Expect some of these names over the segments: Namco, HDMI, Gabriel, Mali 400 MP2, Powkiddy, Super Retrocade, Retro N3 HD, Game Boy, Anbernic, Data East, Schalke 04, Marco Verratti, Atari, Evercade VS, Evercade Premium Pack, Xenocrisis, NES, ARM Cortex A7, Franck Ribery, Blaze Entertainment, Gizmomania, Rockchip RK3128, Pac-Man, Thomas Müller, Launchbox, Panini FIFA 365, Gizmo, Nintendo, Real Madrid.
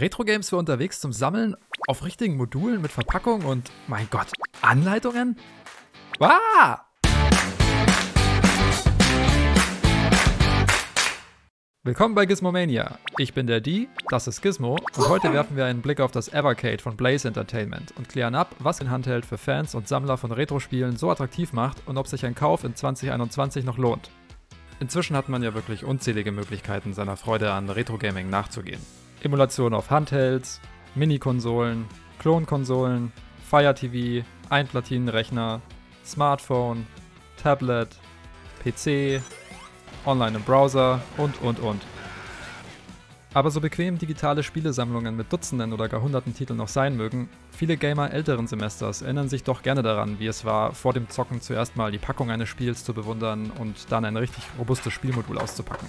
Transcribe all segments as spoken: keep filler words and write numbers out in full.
Retro-Games für unterwegs zum Sammeln auf richtigen Modulen mit Verpackung und, mein Gott, Anleitungen? Wow! Willkommen bei Gizmomania. Ich bin der Di, das ist Gizmo und heute werfen wir einen Blick auf das Evercade von Blaze Entertainment und klären ab, was den Handheld für Fans und Sammler von Retro-Spielen so attraktiv macht und ob sich ein Kauf in zwanzig einundzwanzig noch lohnt. Inzwischen hat man ja wirklich unzählige Möglichkeiten, seiner Freude an Retro-Gaming nachzugehen. Emulation auf Handhelds, Mini-Konsolen, Klonkonsolen, Fire T V, Einplatinenrechner, Smartphone, Tablet, P C, online im Browser und und und. Aber so bequem digitale Spielesammlungen mit Dutzenden oder gar Hunderten Titeln noch sein mögen, viele Gamer älteren Semesters erinnern sich doch gerne daran, wie es war, vor dem Zocken zuerst mal die Packung eines Spiels zu bewundern und dann ein richtig robustes Spielmodul auszupacken.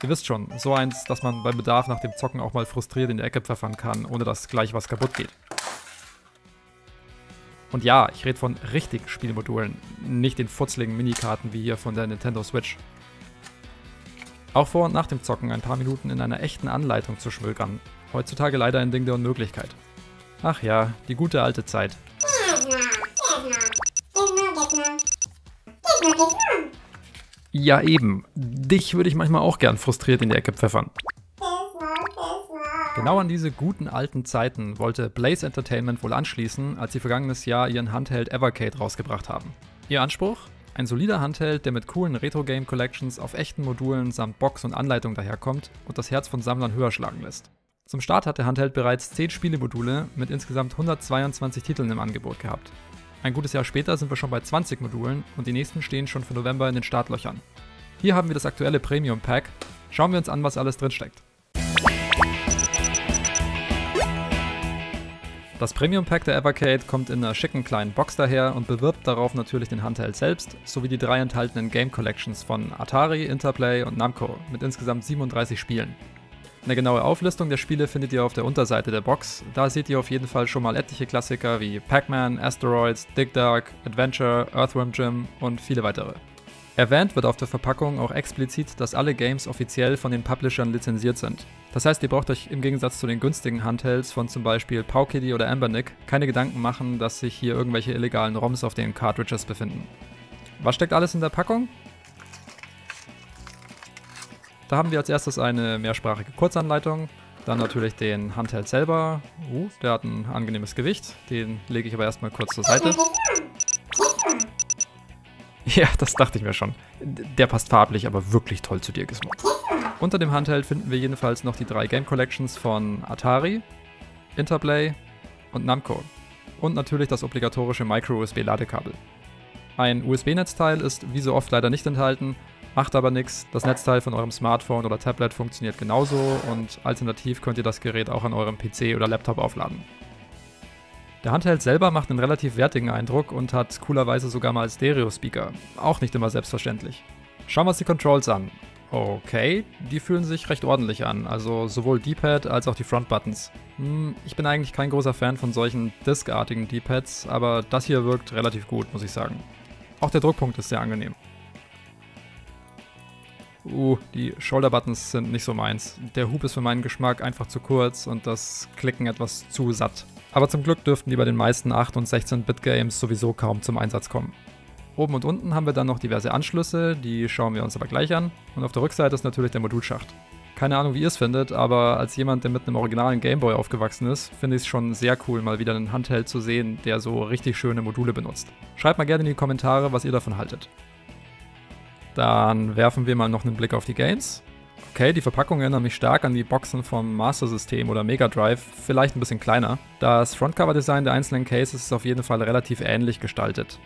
Ihr wisst schon, so eins, dass man beim Bedarf nach dem Zocken auch mal frustriert in die Ecke pfeffern kann, ohne dass gleich was kaputt geht. Und ja, ich rede von richtigen Spielmodulen, nicht den futzligen Minikarten wie hier von der Nintendo Switch. Auch vor und nach dem Zocken ein paar Minuten in einer echten Anleitung zu schmökern. Heutzutage leider ein Ding der Unmöglichkeit. Ach ja, die gute alte Zeit. Ja eben, dich würde ich manchmal auch gern frustriert in die Ecke pfeffern. Genau an diese guten alten Zeiten wollte Blaze Entertainment wohl anschließen, als sie vergangenes Jahr ihren Handheld Evercade rausgebracht haben. Ihr Anspruch? Ein solider Handheld, der mit coolen Retro-Game-Collections auf echten Modulen samt Box und Anleitung daherkommt und das Herz von Sammlern höher schlagen lässt. Zum Start hat der Handheld bereits zehn Spielemodule mit insgesamt hundertzweiundzwanzig Titeln im Angebot gehabt. Ein gutes Jahr später sind wir schon bei zwanzig Modulen und die nächsten stehen schon für November in den Startlöchern. Hier haben wir das aktuelle Premium-Pack. Schauen wir uns an, was alles drinsteckt. Das Premium Pack der Evercade kommt in einer schicken kleinen Box daher und bewirbt darauf natürlich den Handheld selbst, sowie die drei enthaltenen Game Collections von Atari, Interplay und Namco mit insgesamt siebenunddreißig Spielen. Eine genaue Auflistung der Spiele findet ihr auf der Unterseite der Box, da seht ihr auf jeden Fall schon mal etliche Klassiker wie Pac-Man, Asteroids, Dig Dug, Adventure, Earthworm Jim und viele weitere. Erwähnt wird auf der Verpackung auch explizit, dass alle Games offiziell von den Publishern lizenziert sind. Das heißt, ihr braucht euch im Gegensatz zu den günstigen Handhelds von zum Beispiel Powkiddy oder Anbernic keine Gedanken machen, dass sich hier irgendwelche illegalen ROMs auf den Cartridges befinden. Was steckt alles in der Packung? Da haben wir als erstes eine mehrsprachige Kurzanleitung, dann natürlich den Handheld selber. Uh, der hat ein angenehmes Gewicht, den lege ich aber erstmal kurz zur Seite. Ja, das dachte ich mir schon. Der passt farblich aber wirklich toll zu dir, Gizmo. Unter dem Handheld finden wir jedenfalls noch die drei Game Collections von Atari, Interplay und Namco. Und natürlich das obligatorische Micro-U S B-Ladekabel. Ein U S B-Netzteil ist wie so oft leider nicht enthalten, macht aber nichts. Das Netzteil von eurem Smartphone oder Tablet funktioniert genauso und alternativ könnt ihr das Gerät auch an eurem P C oder Laptop aufladen. Der Handheld selber macht einen relativ wertigen Eindruck und hat coolerweise sogar mal Stereo-Speaker. Auch nicht immer selbstverständlich. Schauen wir uns die Controls an. Okay, die fühlen sich recht ordentlich an, also sowohl D-Pad als auch die Front-Buttons. Hm, ich bin eigentlich kein großer Fan von solchen diskartigen D-Pads, aber das hier wirkt relativ gut, muss ich sagen. Auch der Druckpunkt ist sehr angenehm. Uh, die Shoulder-Buttons sind nicht so meins. Der Hub ist für meinen Geschmack einfach zu kurz und das Klicken etwas zu satt. Aber zum Glück dürften die bei den meisten acht- und sechzehn-Bit-Games sowieso kaum zum Einsatz kommen. Oben und unten haben wir dann noch diverse Anschlüsse, die schauen wir uns aber gleich an. Und auf der Rückseite ist natürlich der Modulschacht. Keine Ahnung, wie ihr es findet, aber als jemand, der mit einem originalen Gameboy aufgewachsen ist, finde ich es schon sehr cool, mal wieder einen Handheld zu sehen, der so richtig schöne Module benutzt. Schreibt mal gerne in die Kommentare, was ihr davon haltet. Dann werfen wir mal noch einen Blick auf die Games. Okay, die Verpackung erinnert mich stark an die Boxen vom Master System oder Mega Drive, vielleicht ein bisschen kleiner. Das Frontcover-Design der einzelnen Cases ist auf jeden Fall relativ ähnlich gestaltet.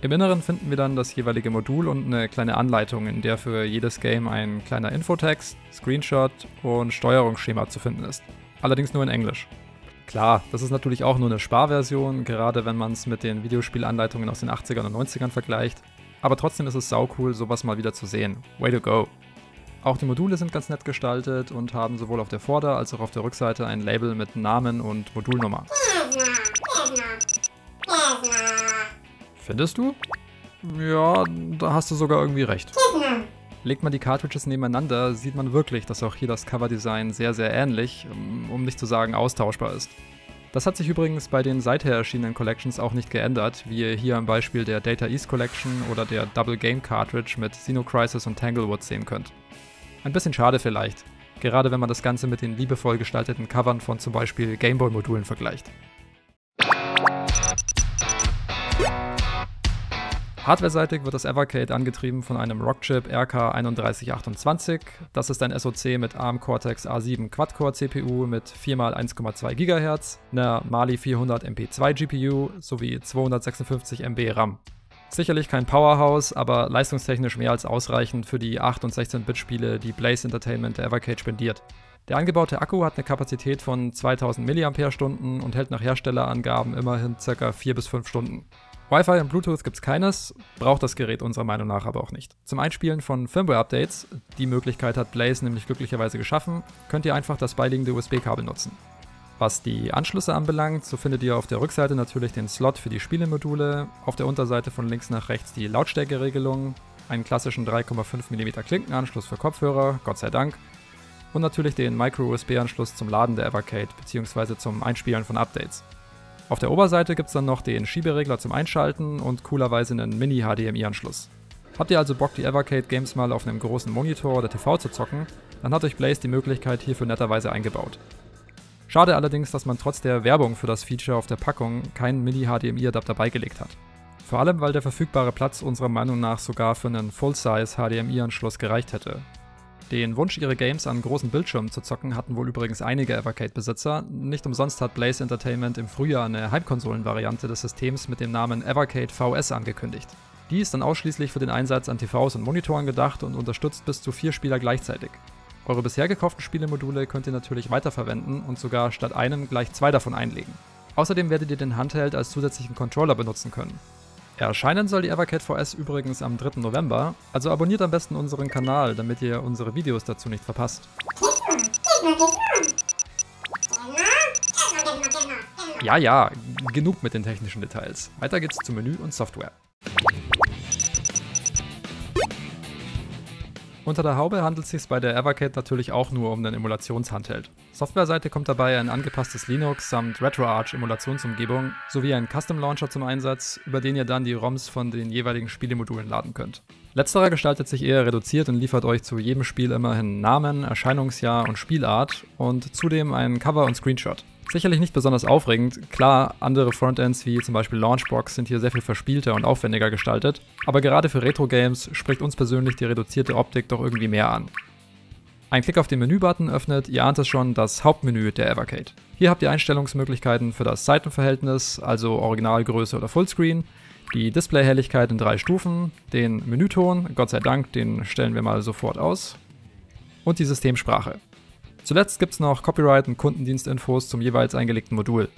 Im Inneren finden wir dann das jeweilige Modul und eine kleine Anleitung, in der für jedes Game ein kleiner Infotext, Screenshot und Steuerungsschema zu finden ist. Allerdings nur in Englisch. Klar, das ist natürlich auch nur eine Sparversion, gerade wenn man es mit den Videospielanleitungen aus den achtzigern und neunzigern vergleicht. Aber trotzdem ist es saucool, sowas mal wieder zu sehen. Way to go! Auch die Module sind ganz nett gestaltet und haben sowohl auf der Vorder- als auch auf der Rückseite ein Label mit Namen und Modulnummer. Findest du? Ja, da hast du sogar irgendwie recht. Legt man die Cartridges nebeneinander, sieht man wirklich, dass auch hier das Coverdesign sehr, sehr ähnlich, um nicht zu sagen austauschbar ist. Das hat sich übrigens bei den seither erschienenen Collections auch nicht geändert, wie hier am Beispiel der Data East Collection oder der Double Game Cartridge mit Xenocrisis und Tanglewood sehen könnt. Ein bisschen schade vielleicht, gerade wenn man das Ganze mit den liebevoll gestalteten Covern von zum Beispiel Gameboy-Modulen vergleicht. Hardwareseitig wird das Evercade angetrieben von einem Rockchip R K drei eins zwei acht. Das ist ein S O C mit ARM Cortex A sieben Quad-Core C P U mit vier mal eins Komma zwei Gigahertz, einer Mali vierhundert M P zwei G P U sowie zweihundertsechsundfünfzig Megabyte RAM. Sicherlich kein Powerhouse, aber leistungstechnisch mehr als ausreichend für die acht- und sechzehn-Bit-Spiele, die Blaze Entertainment der Evercade spendiert. Der eingebaute Akku hat eine Kapazität von zweitausend Milliampere-Stunden und hält nach Herstellerangaben immerhin ca. vier bis fünf Stunden. Wi-Fi und Bluetooth gibt's keines, braucht das Gerät unserer Meinung nach aber auch nicht. Zum Einspielen von Firmware-Updates, die Möglichkeit hat Blaze nämlich glücklicherweise geschaffen, könnt ihr einfach das beiliegende U S B-Kabel nutzen. Was die Anschlüsse anbelangt, so findet ihr auf der Rückseite natürlich den Slot für die Spielemodule, auf der Unterseite von links nach rechts die Lautstärkeregelung, einen klassischen drei Komma fünf Millimeter Klinkenanschluss für Kopfhörer, Gott sei Dank, und natürlich den Micro-U S B-Anschluss zum Laden der Evercade bzw. zum Einspielen von Updates. Auf der Oberseite gibt es dann noch den Schieberegler zum Einschalten und coolerweise einen Mini-H D M I-Anschluss. Habt ihr also Bock, die Evercade-Games mal auf einem großen Monitor oder T V zu zocken, dann hat euch Blaze die Möglichkeit hierfür netterweise eingebaut. Schade allerdings, dass man trotz der Werbung für das Feature auf der Packung keinen Mini-H D M I-Adapter beigelegt hat. Vor allem, weil der verfügbare Platz unserer Meinung nach sogar für einen Full-Size-H D M I-Anschluss gereicht hätte. Den Wunsch, ihre Games an großen Bildschirmen zu zocken, hatten wohl übrigens einige Evercade-Besitzer. Nicht umsonst hat Blaze Entertainment im Frühjahr eine Heimkonsolen-Variante des Systems mit dem Namen Evercade V S angekündigt. Die ist dann ausschließlich für den Einsatz an T Vs und Monitoren gedacht und unterstützt bis zu vier Spieler gleichzeitig. Eure bisher gekauften Spielemodule könnt ihr natürlich weiterverwenden und sogar statt einem gleich zwei davon einlegen. Außerdem werdet ihr den Handheld als zusätzlichen Controller benutzen können. Erscheinen soll die Evercade V S übrigens am dritten November, also abonniert am besten unseren Kanal, damit ihr unsere Videos dazu nicht verpasst. Ja, ja, genug mit den technischen Details. Weiter geht's zu Menü und Software. Unter der Haube handelt es sich bei der Evercade natürlich auch nur um einen Emulationshandheld. Softwareseite kommt dabei ein angepasstes Linux samt Retroarch-Emulationsumgebung sowie ein Custom-Launcher zum Einsatz, über den ihr dann die ROMs von den jeweiligen Spielemodulen laden könnt. Letzterer gestaltet sich eher reduziert und liefert euch zu jedem Spiel immerhin Namen, Erscheinungsjahr und Spielart und zudem einen Cover und Screenshot. Sicherlich nicht besonders aufregend, klar, andere Frontends wie zum Beispiel Launchbox sind hier sehr viel verspielter und aufwendiger gestaltet, aber gerade für Retro-Games spricht uns persönlich die reduzierte Optik doch irgendwie mehr an. Ein Klick auf den Menübutton öffnet, ihr ahnt es schon, das Hauptmenü der Evercade. Hier habt ihr Einstellungsmöglichkeiten für das Seitenverhältnis, also Originalgröße oder Fullscreen, die Displayhelligkeit in drei Stufen, den Menüton, Gott sei Dank, den stellen wir mal sofort aus, und die Systemsprache. Zuletzt gibt's noch Copyright- und Kundendienstinfos zum jeweils eingelegten Modul.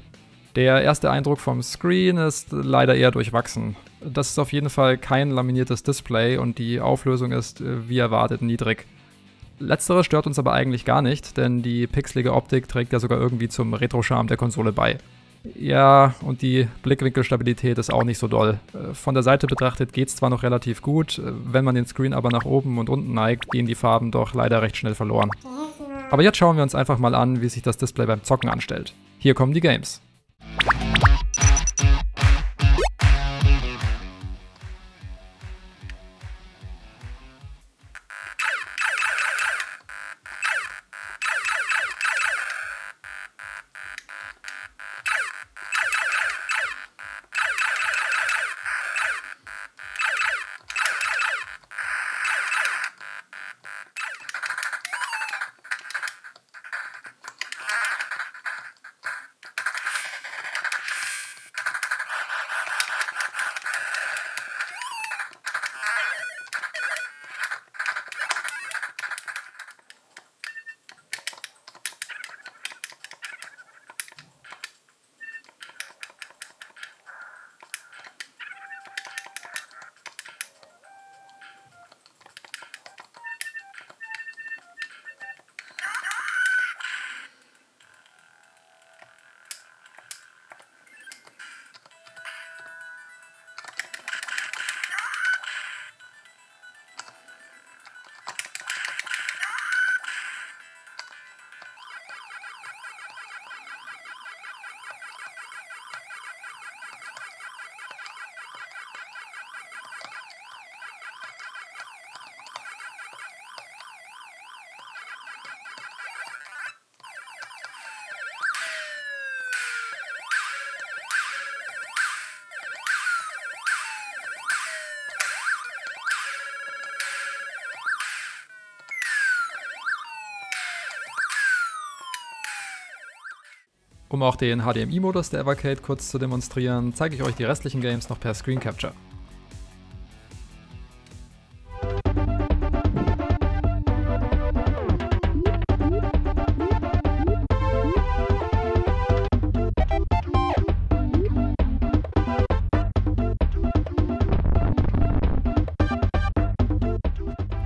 Der erste Eindruck vom Screen ist leider eher durchwachsen. Das ist auf jeden Fall kein laminiertes Display und die Auflösung ist, wie erwartet, niedrig. Letzteres stört uns aber eigentlich gar nicht, denn die pixelige Optik trägt ja sogar irgendwie zum Retro-Charme der Konsole bei. Ja, und die Blickwinkelstabilität ist auch nicht so doll. Von der Seite betrachtet geht's zwar noch relativ gut, wenn man den Screen aber nach oben und unten neigt, gehen die Farben doch leider recht schnell verloren. Aber jetzt schauen wir uns einfach mal an, wie sich das Display beim Zocken anstellt. Hier kommen die Games. Um auch den H D M I-Modus der Evercade kurz zu demonstrieren, zeige ich euch die restlichen Games noch per Screen Capture.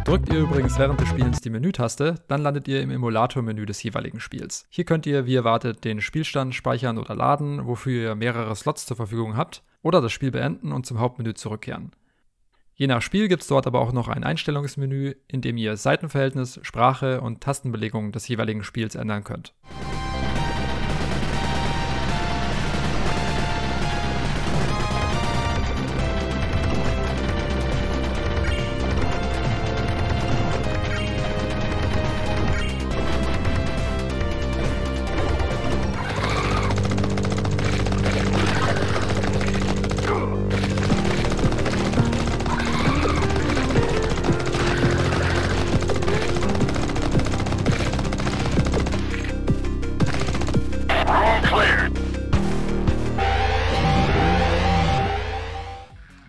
Drückt ihr übrigens während des Spielens die Menütaste, dann landet ihr im Emulator-Menü des jeweiligen Spiels. Hier könnt ihr, wie erwartet, den Spielstand speichern oder laden, wofür ihr mehrere Slots zur Verfügung habt, oder das Spiel beenden und zum Hauptmenü zurückkehren. Je nach Spiel gibt es dort aber auch noch ein Einstellungsmenü, in dem ihr Seitenverhältnis, Sprache und Tastenbelegung des jeweiligen Spiels ändern könnt.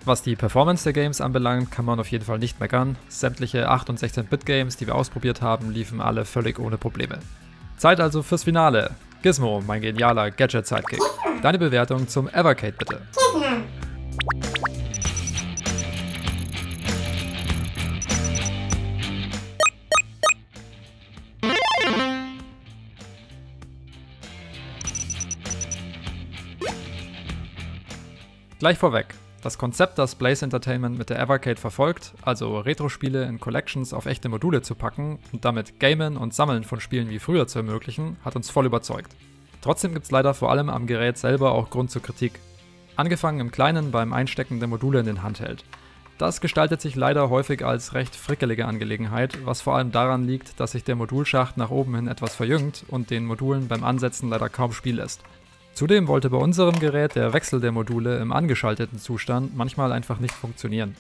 Was die Performance der Games anbelangt, kann man auf jeden Fall nicht meckern. Sämtliche acht- und sechzehn-Bit-Games, die wir ausprobiert haben, liefen alle völlig ohne Probleme. Zeit also fürs Finale. Gizmo, mein genialer Gadget-Sidekick. Deine Bewertung zum Evercade bitte. Gleich vorweg. Das Konzept, das Blaze Entertainment mit der Evercade verfolgt, also Retro-Spiele in Collections auf echte Module zu packen und damit Gamen und Sammeln von Spielen wie früher zu ermöglichen, hat uns voll überzeugt. Trotzdem gibt's leider vor allem am Gerät selber auch Grund zur Kritik. Angefangen im Kleinen beim Einstecken der Module in den Handheld. Das gestaltet sich leider häufig als recht frickelige Angelegenheit, was vor allem daran liegt, dass sich der Modulschacht nach oben hin etwas verjüngt und den Modulen beim Ansetzen leider kaum Spiel lässt. Zudem wollte bei unserem Gerät der Wechsel der Module im angeschalteten Zustand manchmal einfach nicht funktionieren.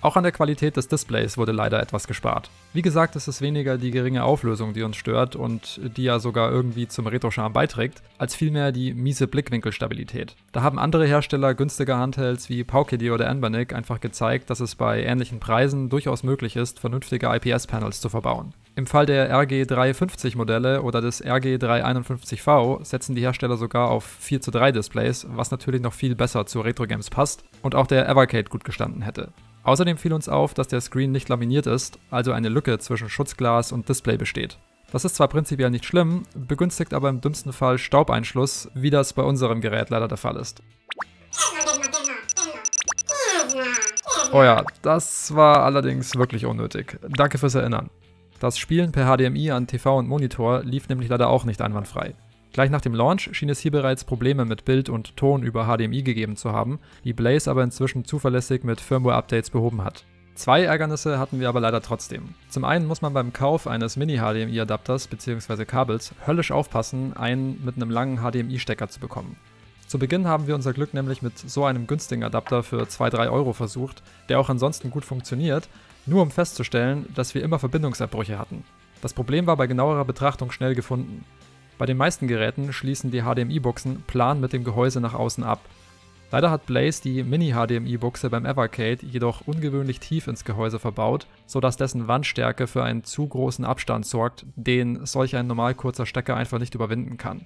Auch an der Qualität des Displays wurde leider etwas gespart. Wie gesagt, es ist weniger die geringe Auflösung, die uns stört und die ja sogar irgendwie zum Retro-Charme beiträgt, als vielmehr die miese Blickwinkelstabilität. Da haben andere Hersteller günstiger Handhelds wie Powkiddy oder Anbernic einfach gezeigt, dass es bei ähnlichen Preisen durchaus möglich ist, vernünftige I P S-Panels zu verbauen. Im Fall der R G drei fünfzig Modelle oder des R G drei einundfünfzig V setzen die Hersteller sogar auf vier zu drei Displays, was natürlich noch viel besser zu Retro-Games passt und auch der Evercade gut gestanden hätte. Außerdem fiel uns auf, dass der Screen nicht laminiert ist, also eine Lücke zwischen Schutzglas und Display besteht. Das ist zwar prinzipiell nicht schlimm, begünstigt aber im dümmsten Fall Staubeinschluss, wie das bei unserem Gerät leider der Fall ist. Oh ja, das war allerdings wirklich unnötig. Danke fürs Erinnern. Das Spielen per H D M I an T V und Monitor lief nämlich leider auch nicht einwandfrei. Gleich nach dem Launch schien es hier bereits Probleme mit Bild und Ton über H D M I gegeben zu haben, die Blaze aber inzwischen zuverlässig mit Firmware-Updates behoben hat. Zwei Ärgernisse hatten wir aber leider trotzdem. Zum einen muss man beim Kauf eines Mini-H D M I-Adapters bzw. Kabels höllisch aufpassen, einen mit einem langen H D M I-Stecker zu bekommen. Zu Beginn haben wir unser Glück nämlich mit so einem günstigen Adapter für zwei bis drei Euro versucht, der auch ansonsten gut funktioniert, nur um festzustellen, dass wir immer Verbindungsabbrüche hatten. Das Problem war bei genauerer Betrachtung schnell gefunden. Bei den meisten Geräten schließen die H D M I-Buchsen plan mit dem Gehäuse nach außen ab. Leider hat Blaze die Mini-H D M I-Buchse beim Evercade jedoch ungewöhnlich tief ins Gehäuse verbaut, sodass dessen Wandstärke für einen zu großen Abstand sorgt, den solch ein normal kurzer Stecker einfach nicht überwinden kann.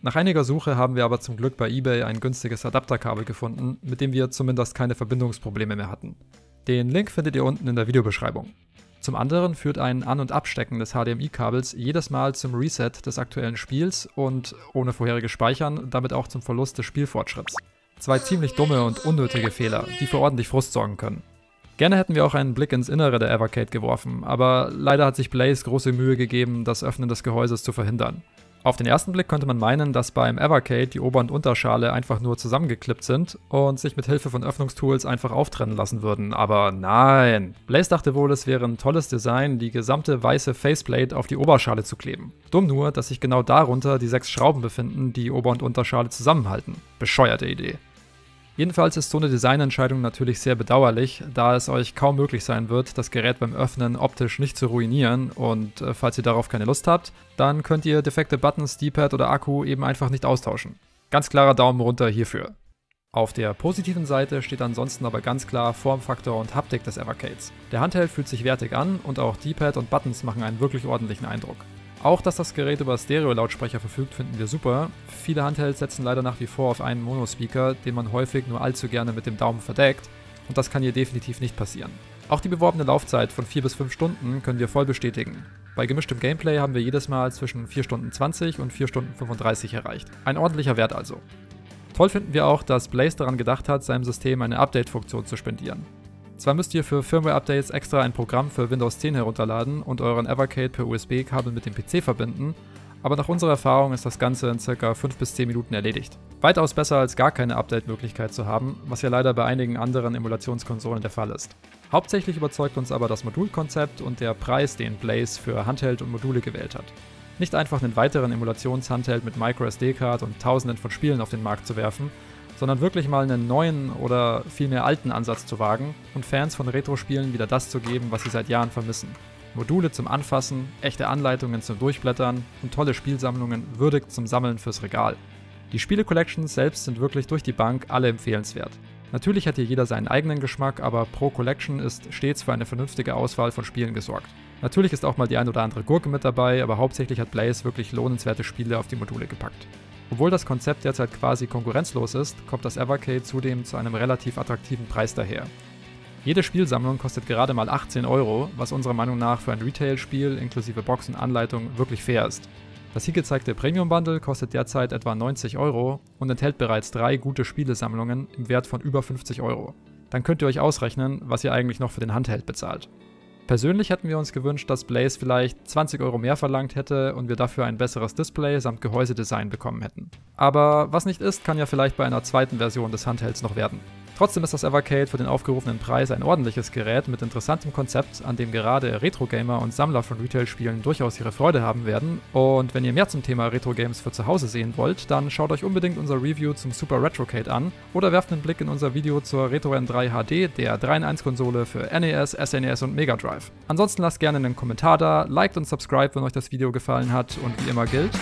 Nach einiger Suche haben wir aber zum Glück bei eBay ein günstiges Adapterkabel gefunden, mit dem wir zumindest keine Verbindungsprobleme mehr hatten. Den Link findet ihr unten in der Videobeschreibung. Zum anderen führt ein An- und Abstecken des H D M I-Kabels jedes Mal zum Reset des aktuellen Spiels und, ohne vorheriges Speichern, damit auch zum Verlust des Spielfortschritts. Zwei ziemlich dumme und unnötige Fehler, die für ordentlich Frust sorgen können. Gerne hätten wir auch einen Blick ins Innere der Evercade geworfen, aber leider hat sich Blaze große Mühe gegeben, das Öffnen des Gehäuses zu verhindern. Auf den ersten Blick könnte man meinen, dass beim Evercade die Ober- und Unterschale einfach nur zusammengeklippt sind und sich mit Hilfe von Öffnungstools einfach auftrennen lassen würden, aber nein! Blaze dachte wohl, es wäre ein tolles Design, die gesamte weiße Faceplate auf die Oberschale zu kleben. Dumm nur, dass sich genau darunter die sechs Schrauben befinden, die Ober- und Unterschale zusammenhalten. Bescheuerte Idee. Jedenfalls ist so eine Designentscheidung natürlich sehr bedauerlich, da es euch kaum möglich sein wird, das Gerät beim Öffnen optisch nicht zu ruinieren, und äh, falls ihr darauf keine Lust habt, dann könnt ihr defekte Buttons, D-Pad oder Akku eben einfach nicht austauschen. Ganz klarer Daumen runter hierfür. Auf der positiven Seite steht ansonsten aber ganz klar Formfaktor und Haptik des Evercades. Der Handheld fühlt sich wertig an und auch D-Pad und Buttons machen einen wirklich ordentlichen Eindruck. Auch, dass das Gerät über Stereo-Lautsprecher verfügt, finden wir super. Viele Handhelds setzen leider nach wie vor auf einen Monospeaker, den man häufig nur allzu gerne mit dem Daumen verdeckt, und das kann hier definitiv nicht passieren. Auch die beworbene Laufzeit von vier bis fünf Stunden können wir voll bestätigen. Bei gemischtem Gameplay haben wir jedes Mal zwischen vier Stunden zwanzig und vier Stunden fünfunddreißig erreicht. Ein ordentlicher Wert also. Toll finden wir auch, dass Blaze daran gedacht hat, seinem System eine Update-Funktion zu spendieren. Zwar müsst ihr für Firmware-Updates extra ein Programm für Windows zehn herunterladen und euren Evercade per U S B-Kabel mit dem P C verbinden, aber nach unserer Erfahrung ist das Ganze in ca. fünf bis zehn Minuten erledigt. Weitaus besser als gar keine Update-Möglichkeit zu haben, was ja leider bei einigen anderen Emulationskonsolen der Fall ist. Hauptsächlich überzeugt uns aber das Modulkonzept und der Preis, den Blaze für Handheld und Module gewählt hat. Nicht einfach einen weiteren Emulationshandheld mit Micro S D-Card und tausenden von Spielen auf den Markt zu werfen, sondern wirklich mal einen neuen oder vielmehr alten Ansatz zu wagen und Fans von Retro-Spielen wieder das zu geben, was sie seit Jahren vermissen. Module zum Anfassen, echte Anleitungen zum Durchblättern und tolle Spielsammlungen würdig zum Sammeln fürs Regal. Die Spiele-Collections selbst sind wirklich durch die Bank alle empfehlenswert. Natürlich hat hier jeder seinen eigenen Geschmack, aber pro Collection ist stets für eine vernünftige Auswahl von Spielen gesorgt. Natürlich ist auch mal die ein oder andere Gurke mit dabei, aber hauptsächlich hat Blaze wirklich lohnenswerte Spiele auf die Module gepackt. Obwohl das Konzept derzeit quasi konkurrenzlos ist, kommt das Evercade zudem zu einem relativ attraktiven Preis daher. Jede Spielsammlung kostet gerade mal achtzehn Euro, was unserer Meinung nach für ein Retail-Spiel inklusive Box und Anleitung wirklich fair ist. Das hier gezeigte Premium-Bundle kostet derzeit etwa neunzig Euro und enthält bereits drei gute Spielesammlungen im Wert von über fünfzig Euro. Dann könnt ihr euch ausrechnen, was ihr eigentlich noch für den Handheld bezahlt. Persönlich hätten wir uns gewünscht, dass Blaze vielleicht zwanzig Euro mehr verlangt hätte und wir dafür ein besseres Display samt Gehäusedesign bekommen hätten. Aber was nicht ist, kann ja vielleicht bei einer zweiten Version des Handhelds noch werden. Trotzdem ist das Evercade für den aufgerufenen Preis ein ordentliches Gerät mit interessantem Konzept, an dem gerade Retro-Gamer und Sammler von Retail-Spielen durchaus ihre Freude haben werden. Und wenn ihr mehr zum Thema Retro-Games für zu Hause sehen wollt, dann schaut euch unbedingt unser Review zum Super Retrocade an oder werft einen Blick in unser Video zur Retro N drei H D, der drei in eins Konsole für N E S, S N E S und Mega Drive. Ansonsten lasst gerne einen Kommentar da, liked und subscribed, wenn euch das Video gefallen hat, und wie immer gilt...